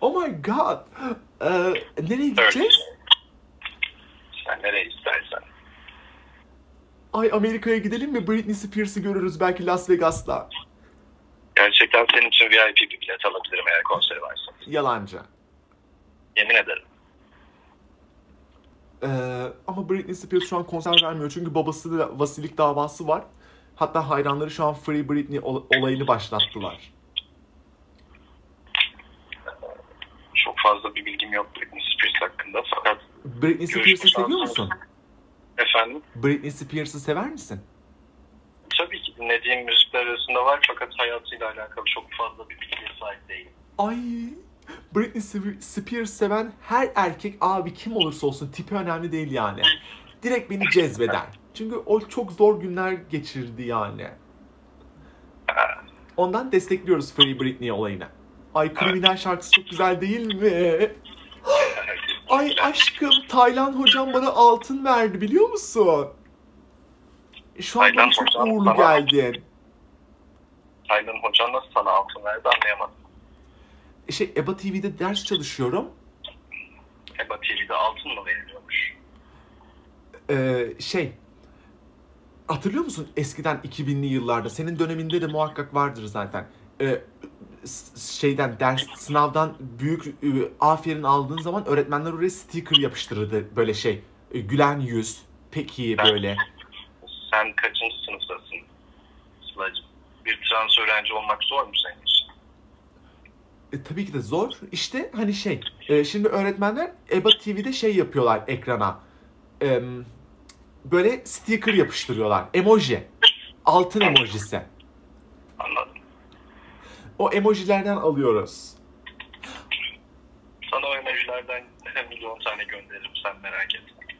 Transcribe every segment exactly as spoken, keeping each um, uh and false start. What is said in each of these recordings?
Oh my god. Ee, nereye gideceğiz? Sen nereye istersen. Ay, Amerika'ya gidelim mi? Britney Spears'ı görürüz belki Las Vegas'ta. Gerçekten senin için V I P bir bilet alabilirim eğer konseri varsa. Yalancı. Yemin ederim. Ee, ama Britney Spears şu an konser vermiyor çünkü babası da vasilik davası var. Hatta hayranları şu an Free Britney olayını başlattılar. Çok fazla bir bilgim yok Britney Spears hakkında fakat... Britney Spears'ı seviyor musun? Efendim? Britney Spears'ı sever misin? Tabii ki dinlediğim müzikler arasında var fakat hayatıyla alakalı çok fazla bir bilgiye sahip değilim. Ay, Britney Spears seven her erkek abi kim olursa olsun tipi önemli değil yani. Direkt beni cezbeder. Çünkü o çok zor günler geçirdi yani. Ondan destekliyoruz Free Britney olayını. Ay, kriminal şarkısı çok güzel değil mi? Ay aşkım, Taylan hocam bana altın verdi biliyor musun? Şu an bana çok uğurlu geldin. Taylan hocam nasıl sana altın verdi anlayamadım. Şey, E B A T V'de ders çalışıyorum. E B A T V'de altın mı veriliyormuş? Ee, şey, hatırlıyor musun eskiden iki binli yıllarda, senin döneminde de muhakkak vardır zaten. Ee, şeyden, ders, sınavdan büyük e, aferin aldığın zaman öğretmenler oraya sticker yapıştırırdı. Böyle şey, e, gülen yüz, peki ben, böyle. Sen kaçıncı sınıftasın? Bir trans öğrenci olmak zor mu senin için? E, tabii ki de zor. İşte hani şey, e, şimdi öğretmenler E B A T V'de şey yapıyorlar ekrana. E, böyle sticker yapıştırıyorlar. Emoji. Altın emojisi. Anladım. O emojilerden alıyoruz. Sana o emojilerden milyon tane gönderirim, sen merak etme.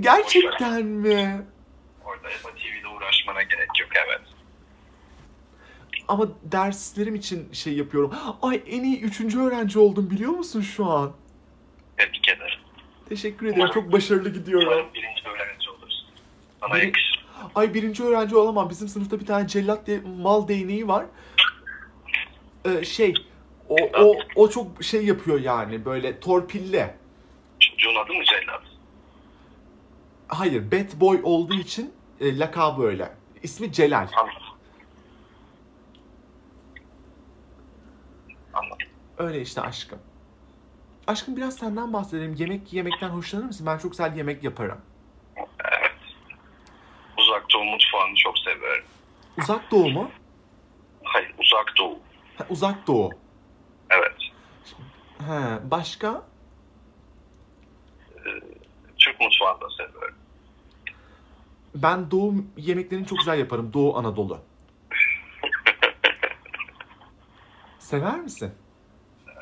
Gerçekten mi? Orada E B A T V'de uğraşmana gerek yok, evet. Ama derslerim için şey yapıyorum. Ay, en iyi üçüncü öğrenci oldum biliyor musun şu an? Tebrik ederim. Teşekkür ederim. Umarım, çok başarılı gidiyorum. Umarım birinci öğrenci olursun. Bana Bir, yakışır. Ay, birinci öğrenci olamam. Bizim sınıfta bir tane cellat de, mal değneği var. Ee, şey, o, o, o çok şey yapıyor yani, böyle torpille. Çocuğun adı mı cellat? Hayır, bad boy olduğu için e, lakabı öyle. İsmi Celal. Anladım. Anladım. Öyle işte aşkım. Aşkım, biraz senden bahsedelim. Yemek yemekten hoşlanır mısın? Ben çok güzel yemek yaparım. Evet. Uzak Doğu mutfağını çok severim. Uzak Doğu mu? Hayır, Uzak Doğu. Ha, Uzak Doğu. Evet. Ha, başka? Ee, Türk mutfağını da severim. Ben Doğu yemeklerini çok güzel yaparım. Doğu Anadolu. Sever misin? Ee,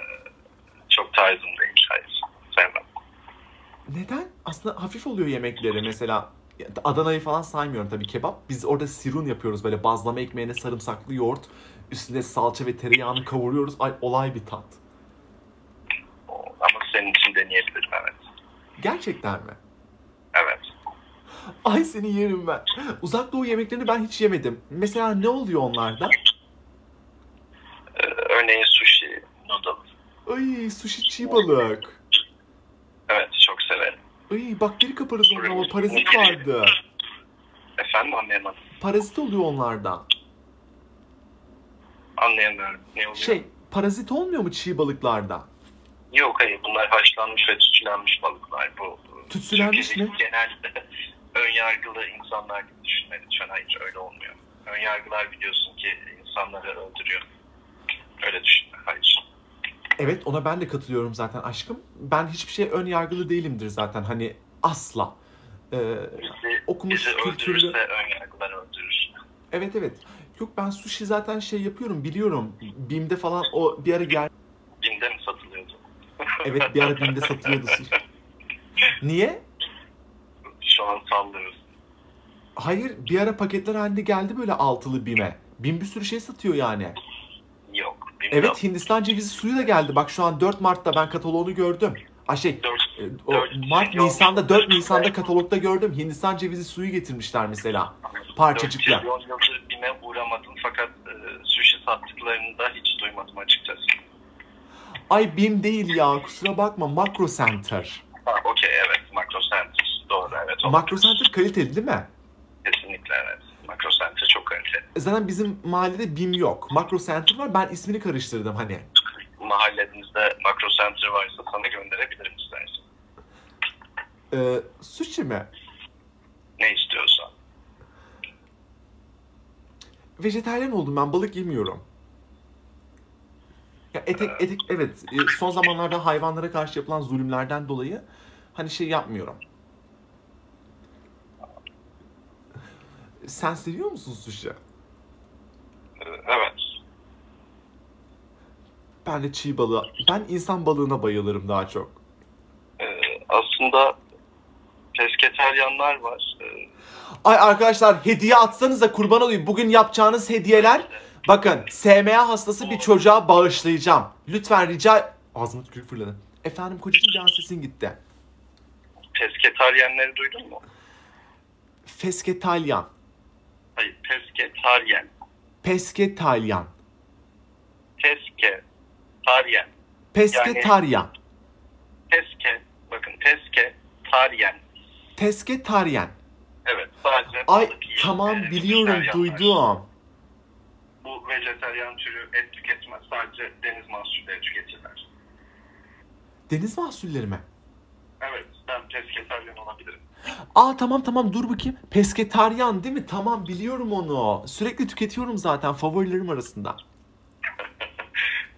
çok tarzım değil, hayır. Sevmem. Neden? Aslında hafif oluyor yemekleri. Mesela Adana'yı falan saymıyorum tabii, kebap. Biz orada sirun yapıyoruz, böyle bazlama ekmeğine sarımsaklı yoğurt. Üstüne salça ve tereyağını kavuruyoruz. Ay, olay bir tat. Ama senin için deneyebilirim, evet. Gerçekten mi? Evet. Ay, seni yerim ben. Uzak Doğu yemeklerini ben hiç yemedim. Mesela ne oluyor onlarda? Örneğin sushi, noodle. Ay, sushi çiğ balık. Evet, çok severim. Ay, bakteri kaparız onunla ama parazit vardı. Efendim, anlayamadım. Parazit oluyor onlardan. Anlayamıyorum. Ne oluyor? Şey, parazit olmuyor mu çiğ balıklarda? Yok, hayır. Bunlar haşlanmış ve tütsülenmiş balıklar. Bu, tütsülenmiş Türkiye'de mi? Genelde önyargılı insanlar gibi düşünme lütfen. Hayır, öyle olmuyor. Önyargılar biliyorsun ki insanları öldürüyor. Öyle düşünme. Hayır. Evet, ona ben de katılıyorum zaten aşkım. Ben hiçbir şeye önyargılı değilimdir zaten. Hani asla. Ee, bizi okumuş, bizi kültürlü... öldürürse önyargılar öldürür. Evet, evet. Yok, ben sushi zaten şey yapıyorum, biliyorum. Bim'de falan o bir ara gel... Bim'de mi satılıyordu? Evet, bir ara Bim'de satılıyordu sushi. Niye? Şu an sallıyoruz. Hayır, bir ara paketler halinde geldi böyle altılı Bim'e. Bim bir sürü şey satıyor yani. Yok. Bim'de evet, Hindistan cevizi suyu da geldi. Bak şu an dört Mart'ta ben kataloğunu gördüm. Ay şey, dört, o, dört, Mart, Nisan'da, dört Nisan'da katalogda gördüm. Hindistan cevizi suyu getirmişler mesela. Parçacıkla. dört milyon yıldır Bim'e uğramadım fakat e, sushi sattıklarını da hiç duymadım açıkçası. Ay Bim değil ya, kusura bakma, Macrocenter. Ha, okey, evet, Macrocenter, doğru, evet. Macrocenter kaliteli değil mi? Kesinlikle evet, Macrocenter çok kaliteli. Zaten bizim mahallede Bim yok, Macrocenter var, ben ismini karıştırdım hani. Mahallenizde Macrocenter varsa sana gönderebilirim istersen. Ee, sushi mi? Ne istiyorsan. Vejetaryen oldum ben, balık yemiyorum. Ya etek, etek, evet, son zamanlarda hayvanlara karşı yapılan zulümlerden dolayı hani şey yapmıyorum. Sen seviyor musun sushi? Evet. Ben de çiğ balığı, ben insan balığına bayılırım daha çok. Ee, aslında pesketeryanlar var. Ee... Ay arkadaşlar, hediye atsanıza, kurban olayım. Bugün yapacağınız hediyeler... Bakın, S M A hastası bir çocuğa bağışlayacağım. Lütfen rica... Ağzıma tükürük fırladı. Efendim kocacığım, can sesin gitti. Pesketaryenleri duydun mu? Pesketaryen. Hayır, pesketaryen. Pesketaryen. Pesketaryen. Pesketaryen. Yani, peske, bakın pesketaryen. Pesketaryen. Evet, sadece... Ay, tamam e, biliyorum, duydum. Bu vejetaryen türü et tüketmez. Sadece deniz mahsulleri tüketirler. Deniz mahsulleri mi? Evet. Ben pesketaryen olabilirim. Aa tamam tamam, dur bakayım. Pesketaryen değil mi? Tamam, biliyorum onu. Sürekli tüketiyorum zaten. Favorilerim arasında.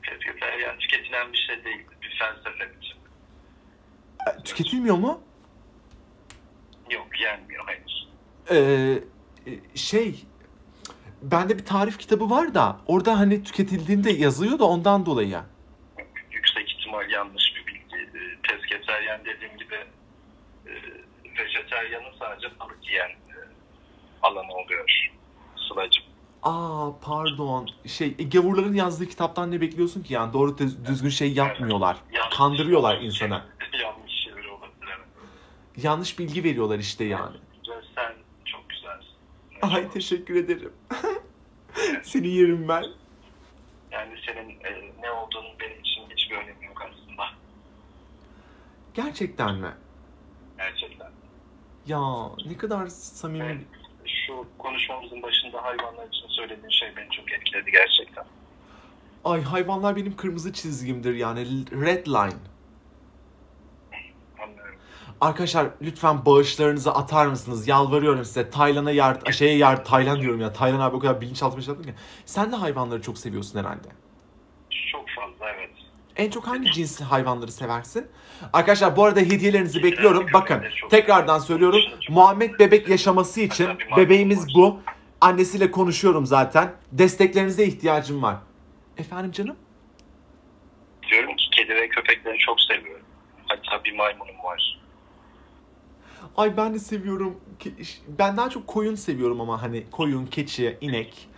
Pesketaryen tüketilen bir şey değil. Bir felsefe için. E, tüketilmiyor mu? Yok, yenmiyor henüz. Ee, şey... Bende bir tarif kitabı var da orada hani tüketildiğinde yazıyor da ondan dolayı. Yüksek ihtimal yanlış bir bilgi. Pesketaryen dediğim gibi vejetaryanın sadece balık yiyen alanı oluyor. Sılacım. Aa pardon. Şey, gavurların yazdığı kitaptan ne bekliyorsun ki yani, doğru düzgün şey yapmıyorlar. Yani, kandırıyorlar insana. Yanlış şeyler olabilir. Yanlış bilgi veriyorlar işte yani. Ay teşekkür ederim. Seni yerim ben. Yani senin e, ne olduğunun benim için hiçbir önemi yok aslında. Gerçekten mi? Gerçekten. Ya ne kadar samimi. Evet, şu konuşmamızın başında hayvanlar için söylediğin şey beni çok etkiledi gerçekten. Ay hayvanlar benim kırmızı çizgimdir yani, red line. Arkadaşlar lütfen bağışlarınızı atar mısınız? Yalvarıyorum size. Tayland'a yar... Şeye yar... Tayland diyorum ya. Tayland abi o kadar bilinçaltı başlattın ki. Sen de hayvanları çok seviyorsun herhalde. Çok fazla evet. En çok hangi cins hayvanları seversin? Arkadaşlar bu arada hediyelerinizi bekliyorum. Bakın tekrardan söylüyorum. Muhammed bebek yaşaması için bebeğimiz bu. Annesiyle konuşuyorum zaten. Desteklerinize ihtiyacım var. Efendim canım? Diyorum ki kedi ve köpekleri çok seviyorum. Hatta bir maymunum var. Ay ben de seviyorum. Ben daha çok koyun seviyorum ama hani koyun, keçi, inek.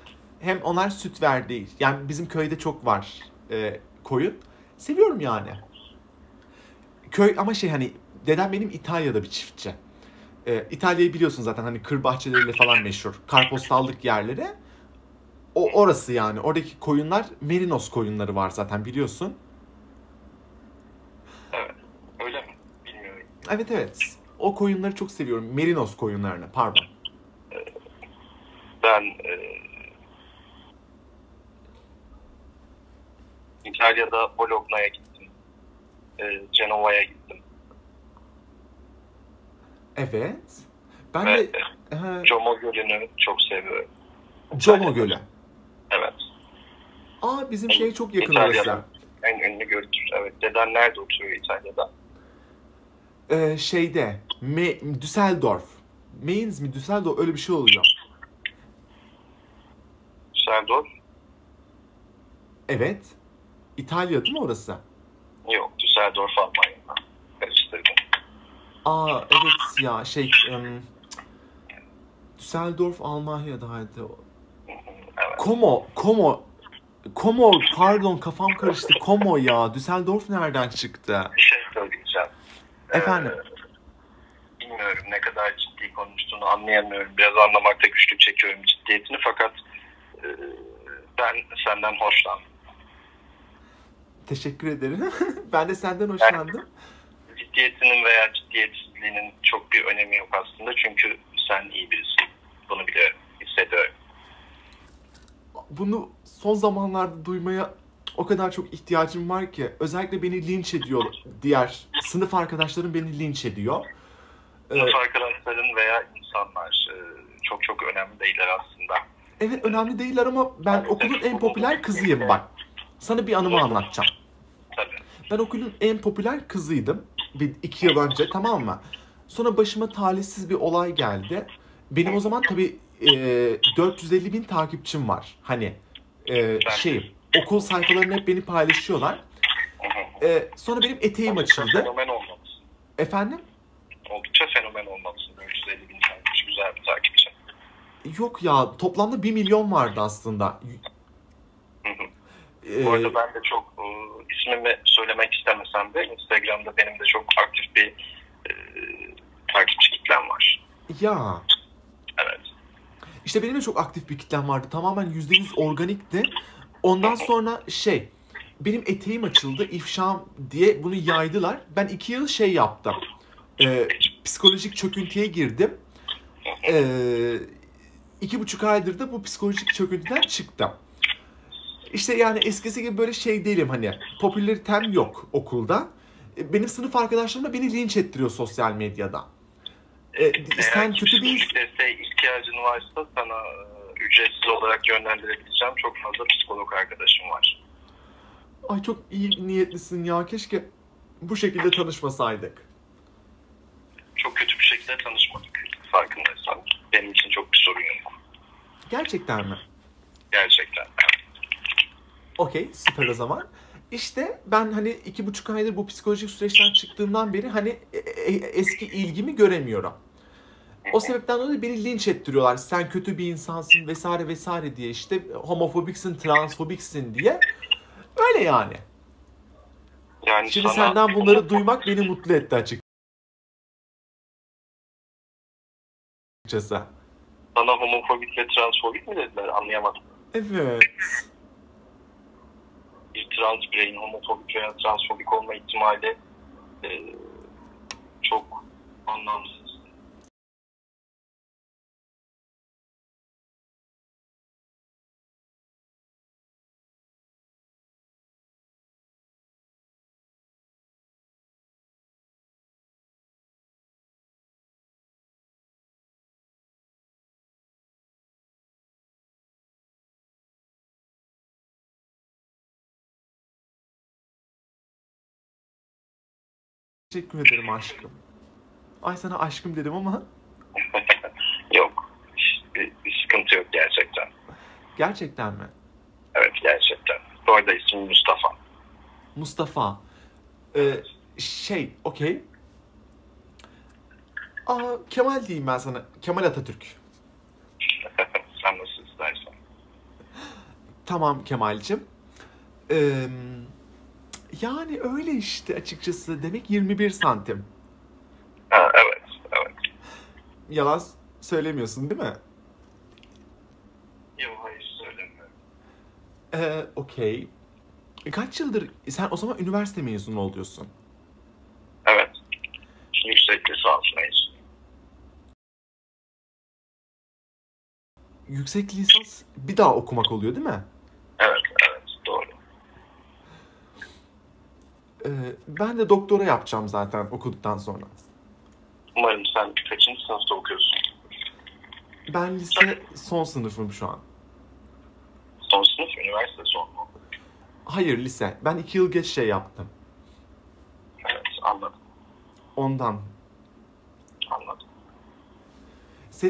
Hem onlar süt ver değil. Yani bizim köyde çok var e, koyun. Seviyorum yani. Köy ama şey hani dedem benim İtalya'da bir çiftçi. E, İtalya'yı biliyorsun zaten, hani kır bahçeleriyle falan meşhur. Karpostallık yerleri. O orası yani. Oradaki koyunlar Merinos koyunları var zaten biliyorsun. Evet. Öyle mi? Bilmiyorum. Evet evet. O koyunları çok seviyorum. Merinos koyunlarını, pardon. Ben e, İtalya'da Bologna'ya gittim. E, Cenova'ya gittim. Evet. Ben Ve, de e, Como Gölü'nü çok seviyorum. Como Gölü. Evet. Aa bizim en, şeye çok yakın orası. En ünlü gölüdür. Evet. Deden nerede oturuyor İtalya'da? Ee, şeyde, Me Düsseldorf. Merinos mi? Düsseldorf öyle bir şey oluyor. Düsseldorf? Evet. İtalya değil mi orası? Yok, Düsseldorf Almanya'da. Karıştırdım. Aa evet ya şey... Um, Düsseldorf Almanya'daydı. Evet. Como, Como... Como, pardon kafam karıştı. Como ya, Düsseldorf nereden çıktı? Bir şey söyleyeceğim. Efendim? Ee, bilmiyorum ne kadar ciddi konuştuğunu anlayamıyorum. Biraz anlamakta güçlük çekiyorum ciddiyetini, fakat e, ben senden hoşlandım. Teşekkür ederim. Ben de senden hoşlandım. Ciddiyetinin veya ciddiyetsizliğinin çok bir önemi yok aslında. Çünkü sen iyi birisin. Bunu bile hissediyorum. Bunu son zamanlarda duymaya o kadar çok ihtiyacım var ki. Özellikle beni linç ediyor. Diğer sınıf arkadaşlarım beni linç ediyor. Sınıf arkadaşların veya insanlar çok çok önemli değiller aslında. Evet, önemli değiller ama ben okulun en popüler kızıyım bak. Sana bir anımı anlatacağım. Ben okulun en popüler kızıydım. Bir, iki yıl önce, tamam mı? Sonra başıma talihsiz bir olay geldi. Benim o zaman tabii e, dört yüz elli bin takipçim var. Hani e, şeyim, okul sayfalarını hep beni paylaşıyorlar. E, sonra benim eteğim açıldı. Efendim? Oldukça fenomen olmalısın. dört yüz elli bin takipçi, güzel bir takipçi. Yok ya, toplamda bir milyon vardı aslında. Hı hı. Ee... Bu arada ben de çok e, ismimi söylemek istemesem de Instagram'da benim de çok aktif bir e, takipçi kitlem var. Ya. Evet. İşte benim de çok aktif bir kitlem vardı. Tamamen yüzde yüz organikti. Ondan sonra şey, benim eteğim açıldı, ifşam diye bunu yaydılar. Ben iki yıl şey yaptım. E, psikolojik çöküntüye girdim. E, iki buçuk aydır da bu psikolojik çöküntüden çıktım. İşte yani eskisi gibi böyle şey değilim, hani popülaritem yok okulda. E, benim sınıf arkadaşlarım da beni linç ettiriyor sosyal medyada. E, e, sen kötü bir desteğe ihtiyacın varsa sana ücretsiz olarak yönlendirebileceğim çok fazla psikolog arkadaşım var. Ay çok iyi niyetlisin ya, keşke bu şekilde tanışmasaydık. Çok kötü bir şekilde tanışmadık. Farkındaysan benim için çok bir sorun yok. Gerçekten mi? Gerçekten. Okey, süper o zaman. İşte ben hani iki buçuk aydır bu psikolojik süreçten çıktığımdan beri hani eski ilgimi göremiyorum. O sebepten dolayı beni linç ettiriyorlar. Sen kötü bir insansın vesaire vesaire diye, işte homofobiksin, transfobiksin diye. Öyle yani. Yani şimdi sana... senden bunları duymak beni mutlu etti açıkçası. Sana homofobik ve transfobik mi dediler? Anlayamadım. Evet. Bir trans bireyin homofobik veya transfobik olma ihtimali e, çok anlamsız. Teşekkür ederim aşkım. Ay sana aşkım dedim ama. Yok. Bir, bir sıkıntı yok gerçekten. Gerçekten mi? Evet, gerçekten. Bu arada ismim Mustafa. Mustafa. Ee, şey, okey. Aa, Kemal diyeyim ben sana. Kemal Atatürk. Sen nasıl istersen. Tamam Kemal'cim. Eee... Yani öyle işte açıkçası. Demek yirmi bir santim. Ha, evet, evet. Yalan söylemiyorsun değil mi? Yok, hayır söylemiyorum. Ee, okey. Kaç yıldır, sen o zaman üniversite mezunu oluyorsun? Evet. Şimdi yüksek lisansdayız. Yüksek lisans bir daha okumak oluyor değil mi? Evet. Ben de doktora yapacağım zaten okuduktan sonra. Umarım. Sen kaçıncı sınıfta okuyorsun? Ben lise son sınıfım şu an. Son sınıf, üniversite son mu? Hayır, lise. Ben iki yıl geç şey yaptım. Evet, anladım. Ondan.